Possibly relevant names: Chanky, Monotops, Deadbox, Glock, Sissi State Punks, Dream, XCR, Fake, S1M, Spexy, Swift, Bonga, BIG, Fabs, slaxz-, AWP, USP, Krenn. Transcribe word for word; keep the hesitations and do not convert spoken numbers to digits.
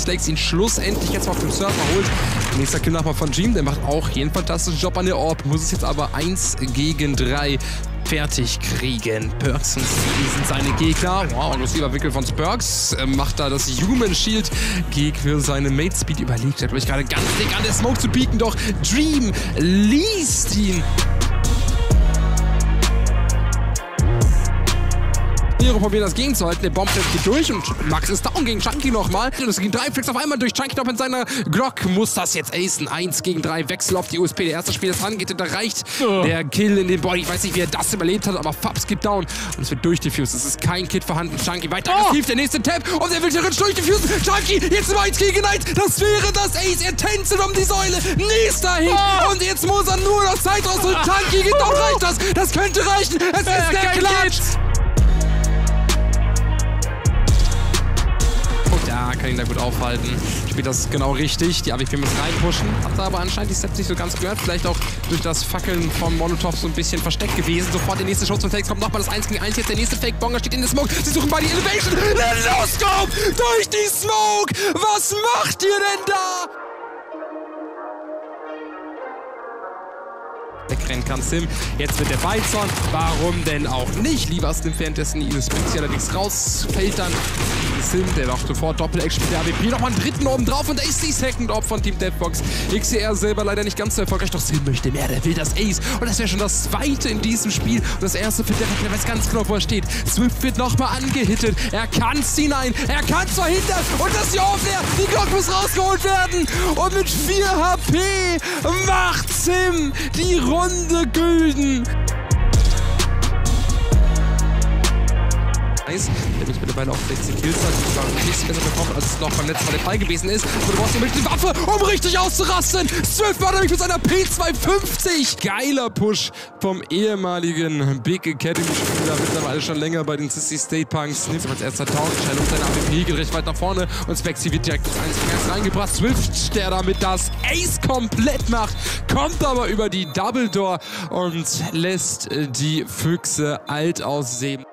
von slaxz ihn schlussendlich jetzt mal auf dem Server holt. Nächster Kill nochmal von Dream, der macht auch hier einen fantastischen Job an der Orb. Muss es jetzt aber eins gegen drei fertig kriegen. Perks und Steely sind seine Gegner. Wow, aggressiver Wickel von Perks. Äh, macht da das Human Shield gegen seine Mate Speed. Überlegt, er hat euch gerade ganz dick an der Smoke zu pieken, doch Dream liest ihn. Probieren das gegenzuhalten, der Bomb geht durch und Max ist down gegen Chanky nochmal. Es ging drei Flicks auf einmal durch, Chanky noch mit seiner Glock, muss das jetzt acen. eins gegen drei, Wechsel auf die U S P, der erste Spiel, das rangeht und da reicht oh. der Kill in den Body. Ich weiß nicht, wie er das überlebt hat, aber Fabs gibt down und es wird durchdefused. Es ist kein Kit vorhanden, Chanky weiter oh. aktiv, der nächste Tap und er will den Ritsch durchdefusen. Chanky, jetzt im eins gegen eins, das wäre das Ace, er tänzelt um die Säule, nächster Hit oh. und jetzt muss er nur noch Zeit rausholen. Chanky geht auch, reicht das, das könnte reichen, es ist ja, der Klatsch. Ja, kann ihn da gut aufhalten. Spielt das genau richtig. Die A W P muss reinpushen. Hat da aber anscheinend die Steps nicht so ganz gehört. Vielleicht auch durch das Fackeln von Monotops so ein bisschen versteckt gewesen. Sofort der nächste Schuss von Fakes kommt. Nochmal das eins gegen eins. Jetzt der nächste Fake. Bonga steht in der Smoke. Sie suchen beide Elevation. No Scope! Durch die Smoke! Was macht ihr denn da? Der Krenn kann Sim. Jetzt wird der Weizon. Warum denn auch nicht? Lieber Sim währenddessen die Spexy allerdings rausfällt dann. Sim, der macht sofort Doppel-Eck, spielt der A W P. Nochmal einen dritten oben drauf und da ist die Second Op von Team Deadbox. X C R selber leider nicht ganz so erfolgreich, doch Sim möchte mehr. Der will das Ace. Und das wäre schon das zweite in diesem Spiel. Und das erste für Deadbox, der weiß ganz genau, wo er steht. Swift wird nochmal angehittet. Er kann es hinein. Er kann es verhindern. Und das hier auf leer. Die Glock muss rausgeholt werden. Und mit vier H P macht Sim die Runde. Runde Gülden! Nice, der mich mittlerweile auch sechzehn Kills hat. Ich war nichts besser bekommen, als es noch beim letzten Mal der Fall gewesen ist. Und du brauchst hier mit der Waffe, um richtig auszurasten! Swift war nämlich mit seiner P zwei fünfzig! Geiler Push vom ehemaligen Big Academy-Spieler, mittlerweile schon länger bei den Sissi State Punks. Nimmt als erster Town, schnell um seine A W P, geht recht weit nach vorne und Spexy wird direkt ins eins gegen eins reingebracht. Swift, der damit das Ace komplett macht, kommt aber über die Double Door und lässt die Füchse alt aussehen.